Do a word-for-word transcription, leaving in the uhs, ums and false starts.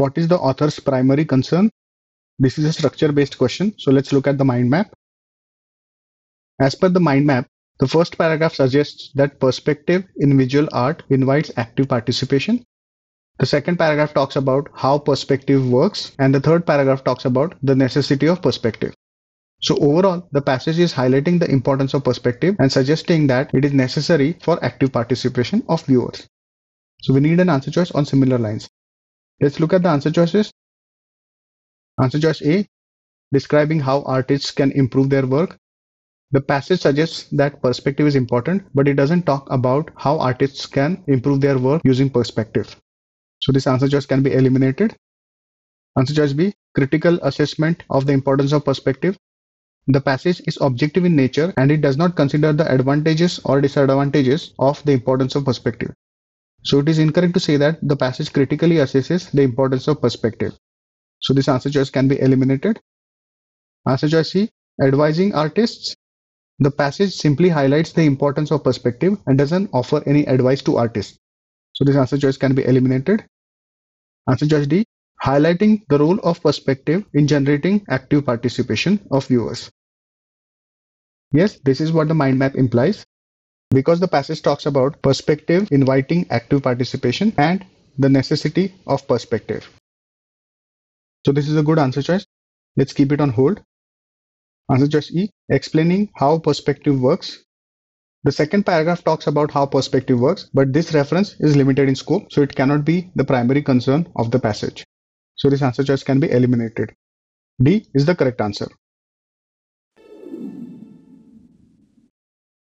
What is the author's primary concern? This is a structure-based question. So let's look at the mind map. As per the mind map, the first paragraph suggests that perspective in visual art invites active participation. The second paragraph talks about how perspective works, and the third paragraph talks about the necessity of perspective. So overall, the passage is highlighting the importance of perspective and suggesting that it is necessary for active participation of viewers. So we need an answer choice on similar lines. Let's look at the answer choices. Answer choice A, describing how artists can improve their work. The passage suggests that perspective is important, but it doesn't talk about how artists can improve their work using perspective. So this answer choice can be eliminated. Answer choice B, critical assessment of the importance of perspective. The passage is objective in nature and it does not consider the advantages or disadvantages of the importance of perspective. So it is incorrect to say that the passage critically assesses the importance of perspective. So this answer choice can be eliminated. Answer choice C, advising artists. The passage simply highlights the importance of perspective and doesn't offer any advice to artists. So this answer choice can be eliminated. Answer choice D, highlighting the role of perspective in generating active participation of viewers. Yes, this is what the mind map implies. Because the passage talks about perspective inviting active participation and the necessity of perspective. So this is a good answer choice. Let's keep it on hold. Answer choice E, explaining how perspective works. The second paragraph talks about how perspective works, but this reference is limited in scope, so it cannot be the primary concern of the passage. So this answer choice can be eliminated. D is the correct answer.